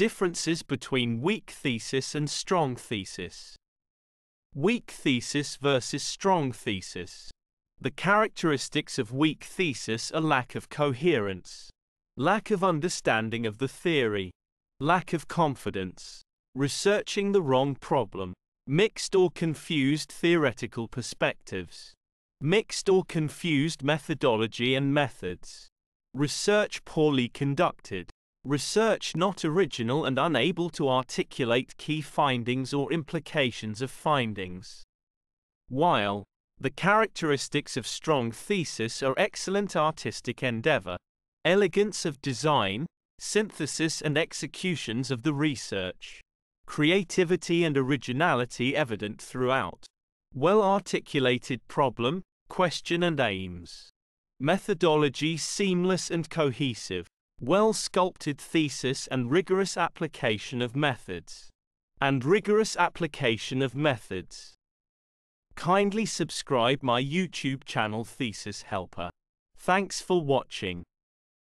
differences between weak thesis and strong thesis. Weak thesis versus strong thesis. The characteristics of weak thesis are lack of coherence, lack of understanding of the theory, lack of confidence, researching the wrong problem, mixed or confused theoretical perspectives, mixed or confused methodology and methods, research poorly conducted, research not original and unable to articulate key findings or implications of findings. While the characteristics of strong thesis are excellent artistic endeavor, elegance of design, synthesis and executions of the research, creativity and originality evident throughout, well-articulated problem, question and aims, methodology seamless and cohesive, well-sculpted thesis and rigorous application of methods, Kindly subscribe my YouTube channel Thesis Helper. Thanks for watching.